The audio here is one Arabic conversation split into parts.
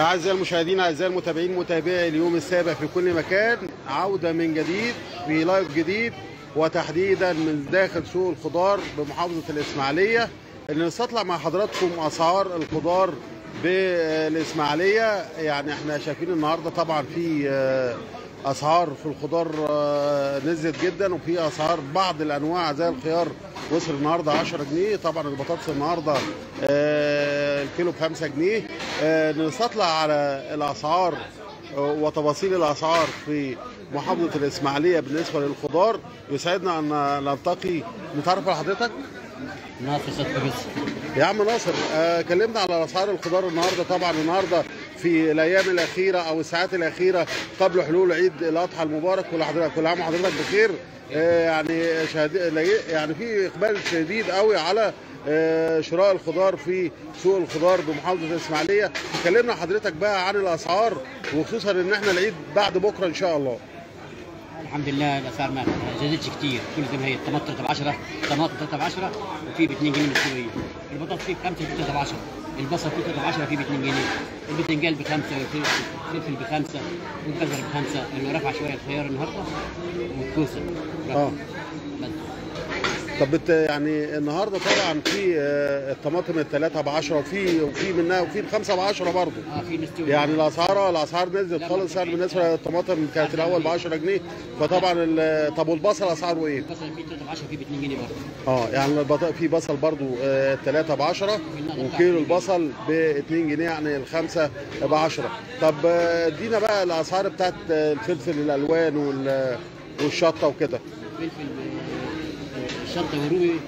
أعزائي المشاهدين، أعزائي المتابعين، متابعي اليوم السابع في كل مكان، عودة من جديد في لايف جديد، وتحديدا من داخل سوق الخضار بمحافظة الإسماعيلية، اللي نستطلع مع حضراتكم أسعار الخضار بالإسماعيلية. يعني احنا شايفين النهاردة طبعا في أسعار في الخضار نزلت جدا، وفي أسعار بعض الأنواع زي الخيار وصل النهارده 10 جنيه، طبعا البطاطس النهارده الكيلو ب5 جنيه. نستطلع على الاسعار وتفاصيل الاسعار في محافظه الاسماعيليه بالنسبه للخضار. يسعدنا ان نلتقي. متعرف على حضرتك؟ ناصر صدقي. يا عم ناصر، كلمنا على اسعار الخضار النهارده. طبعا النهارده في الايام الاخيره او الساعات الاخيره قبل حلول عيد الاضحى المبارك، كل عام وحضرتك بخير. يعني في اقبال شديد قوي على شراء الخضار في سوق الخضار بمحافظه الاسماعيليه. كلمنا حضرتك بقى عن الاسعار، وخصوصا ان احنا العيد بعد بكره ان شاء الله. الحمد لله الاسعار ما زادتش كتير، كل زي ما هي. الطماطم 3 ب10، الطماطم 3 ب10 وفي ب2 جنيه الكيلو. البطاطس في 5 ب3 ب10، البصل في 3 ب10 في ب2 جنيه، البتنجان ب5، الفلفل ب5، والجزر ب5، اللي رفع شويه الخيار النهارده والكوسه. طب يعني النهارده طبعا في الطماطم 3 ب10، وفي منها وفي 5 ب10 برضه. في مستوى. يعني الاسعار نزلت خالص. سعر بالنسبه للطماطم كانت الاول ب10 جنيه، فطبعا طب والبصل اسعاره ايه؟ البصل في 3 ب10 في 2 جنيه برضه. يعني في بصل برضه 3 ب10، وكيلو البصل ب2 جنيه، يعني ال5 ب10. طب ادينا بقى الاسعار بتاعت الفلفل الالوان والشطه وكده. الفلفل الشطه والرومي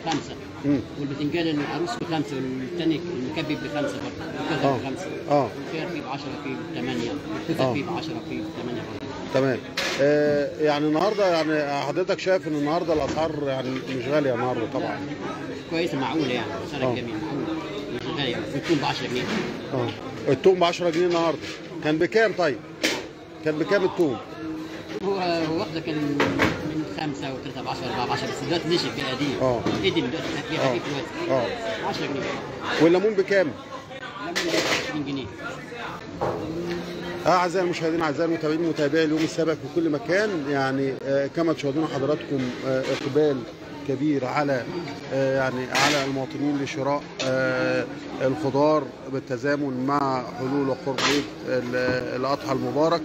5، والبتنجان العروس ب5، والثاني المكبب ب5 برضه، والكزبره ب5، والخيار فيه ب10 فيه ب8، والكزبره فيه ب10 فيه ب8 برضه. تمام. يعني النهارده يعني حضرتك شايف ان النهارده الاسعار يعني مش غاليه النهارده طبعا. كويسه معقوله، يعني اسعار الجميع معقوله مش غاليه. والثوم ب10 جنيه. الثوم ب10 جنيه النهارده. كان بكام طيب؟ كان بكام الثوم؟ هو واخده كان 5 و3 ب10 و4 ب10، بس دلوقتي نشف في القديم. قدم دلوقتي هتلاقيها خفيف دلوقتي. 10 جنيه. والليمون بكام؟ الليمون 20 جنيه. اعزائي المشاهدين، اعزائي المتابعين، متابعي اليوم السابع في كل مكان، يعني كما تشاهدون حضراتكم اقبال كبير على على المواطنين لشراء الخضار بالتزامن مع حلول وقرب عيد الاضحى المبارك.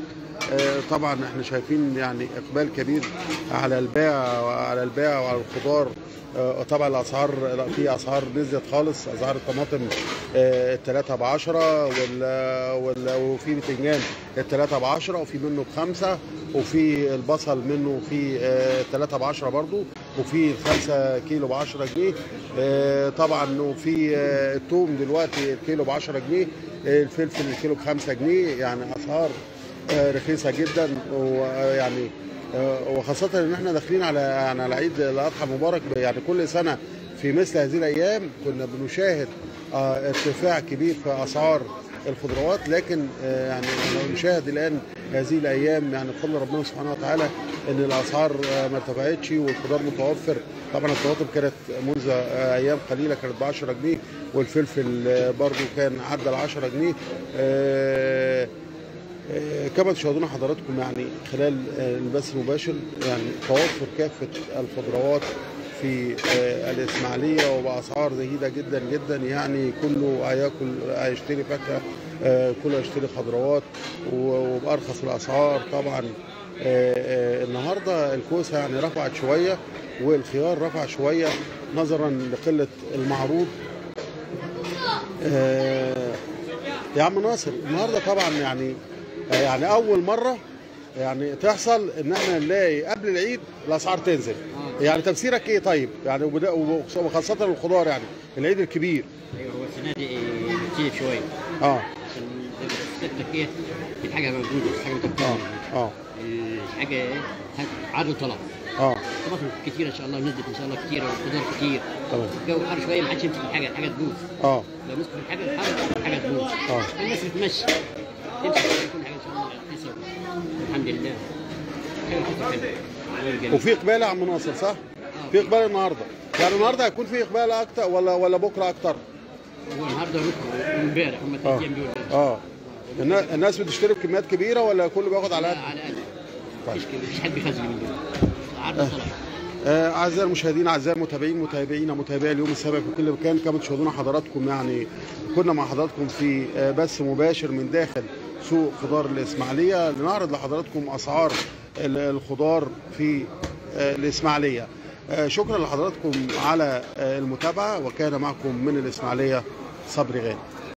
طبعا احنا شايفين يعني اقبال كبير على البيع وعلى الخضار. طبعا في اسعار نزلت خالص. اسعار الطماطم 3 ب10، وفي بتنجان 3 ب10، وفي منه ب5، وفي البصل منه في 3 ب10 برضو، وفي 5 كيلو ب10 جنيه. طبعا وفي الثوم دلوقتي الكيلو ب10 جنيه، الفلفل الكيلو ب5 جنيه. يعني اسعار رخيصه جدا، ويعني وخاصه ان احنا داخلين على عيد الاضحى المبارك. يعني كل سنه في مثل هذه الايام كنا بنشاهد ارتفاع كبير في اسعار الخضروات، لكن يعني نشاهد الان هذه الايام يعني بفضل ربنا سبحانه وتعالى ان الاسعار ما ارتفعتش والخضار متوفر. طبعا الطماطم كانت منذ ايام قليله كانت ب10 جنيه، والفلفل برضو كان عدى ال10 جنيه. كما تشاهدون حضراتكم يعني خلال البث المباشر يعني توفر كافة الخضروات في الإسماعيلية وبأسعار زهيدة جدا جدا. يعني كله هيشتري فاكهة، كله هيشتري خضروات وبأرخص الأسعار. طبعا النهارده الكوسة يعني رفعت شوية، والخيار رفع شوية نظرا لقلة المعروض. يا عم ناصر، النهارده طبعا يعني اول مره يعني تحصل ان احنا نلاقي قبل العيد الاسعار تنزل. يعني تفسيرك ايه طيب؟ يعني وخاصه الخضار يعني العيد الكبير. ايوه، هو السنه دي بتزيد شويه. عشان تفسيرك ايه؟ الحاجه موجوده، الحاجه متوفره. الحاجه عرض وطلب. طماطم كتير ان شاء الله، نزلت ان شاء الله كتير، وخضار كتير. الجو حر شويه، ما حدش يمسك الحاجه تبوظ. لو مسكوا الحاجه الحاجه تبوظ. الناس بتمشي الحمد لله. وفي اقبال يا عم ناصر صح؟ في اقبال النهارده. يعني النهارده هيكون في اقبال اكتر ولا بكره اكتر؟ هو النهارده وبكره وامبارح هما 3 ايام دول. الناس بتشتري بكميات كبيره ولا كله بياخد على قد؟ على قد. طيب مش حد بيخزن من دول. اعزائي المشاهدين، اعزائي المتابعين، متابعي اليوم السابع في كل مكان، كما تشاهدون حضراتكم يعني كنا مع حضراتكم في بث مباشر من داخل سوق خضار الاسماعيليه لنعرض لحضراتكم اسعار الخضار في الاسماعيليه. شكرا لحضراتكم على المتابعه، وكان معكم من الاسماعيليه صبري غانم.